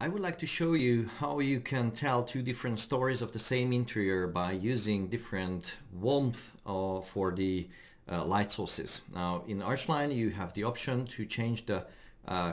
I would like to show you how you can tell two different stories of the same interior by using different warmth for the light sources. Now in ARCHLine you have the option to change the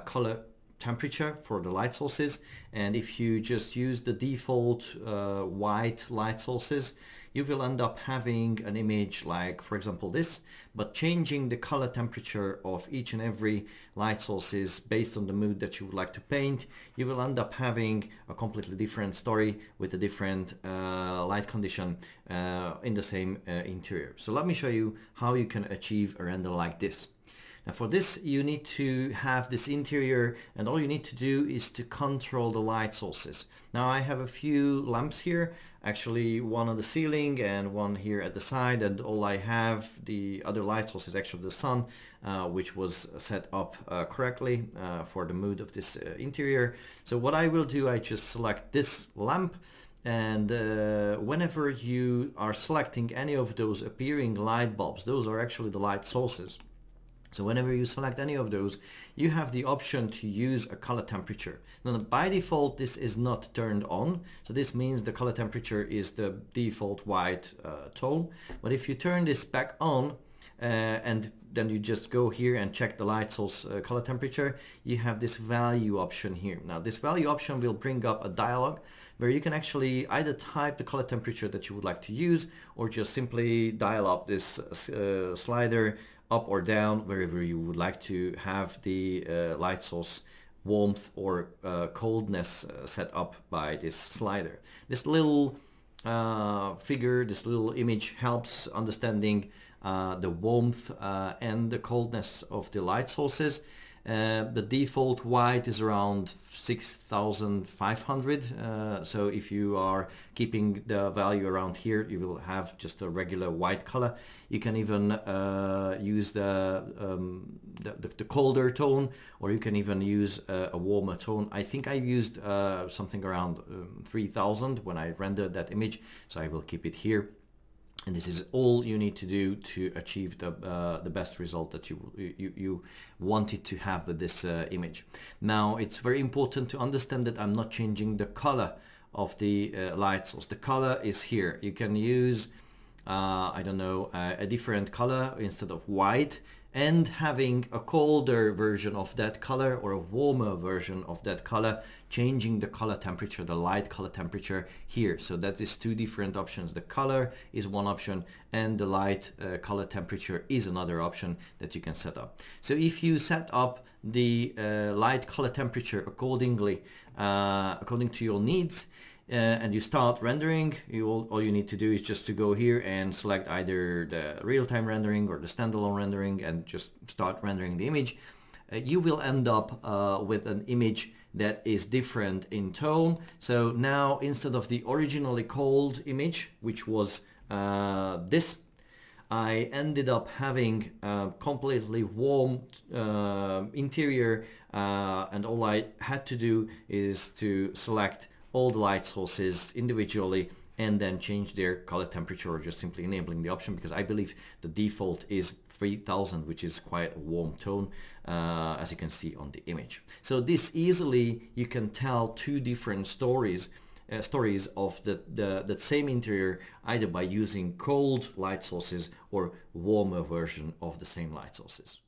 color temperature for the light sources, and if you just use the default white light sources you will end up having an image like, for example, this, but changing the color temperature of each and every light sources based on the mood that you would like to paint, you will end up having a completely different story with a different light condition in the same interior. So let me show you how you can achieve a render like this. Now for this you need to have this interior, and all you need to do is to control the light sources. Now I have a few lamps here, actually one on the ceiling and one here at the side, and all I have, the other light source, is actually the sun, which was set up correctly for the mood of this interior. So what I will do, I just select this lamp, and whenever you are selecting any of those appearing light bulbs, those are actually the light sources. So whenever you select any of those, you have the option to use a color temperature. Now by default this is not turned on, so this means the color temperature is the default white tone, but if you turn this back on and then you just go here and check the light source color temperature, you have this value option here. Now this value option will bring up a dialog where you can actually either type the color temperature that you would like to use, or just simply dial up this slider up or down wherever you would like to have the light source warmth or coldness set up by this slider. This little figure, this little image helps understanding the warmth and the coldness of the light sources. The default white is around 6500, so if you are keeping the value around here you will have just a regular white color. You can even use the colder tone, or you can even use a warmer tone. I think I used something around 3000 when I rendered that image, so I will keep it here. And this is all you need to do to achieve the best result that you wanted to have with this image. Now it's very important to understand that I'm not changing the color of the light source. The color is here. You can use I don't know, a different color instead of white, and having a colder version of that color or a warmer version of that color, changing the color temperature, the light color temperature here. So that is two different options. The color is one option and the light color temperature is another option that you can set up. So if you set up the light color temperature accordingly, according to your needs, and you start rendering, all you need to do is just to go here and select either the real-time rendering or the standalone rendering and just start rendering the image. You will end up with an image that is different in tone. So now instead of the originally cold image, which was this, I ended up having a completely warm interior, and all I had to do is to select all the light sources individually and then change their color temperature, or just simply enabling the option, because I believe the default is 3000, which is quite a warm tone, as you can see on the image. So this easily you can tell two different stories of the same interior, either by using cold light sources or warmer version of the same light sources.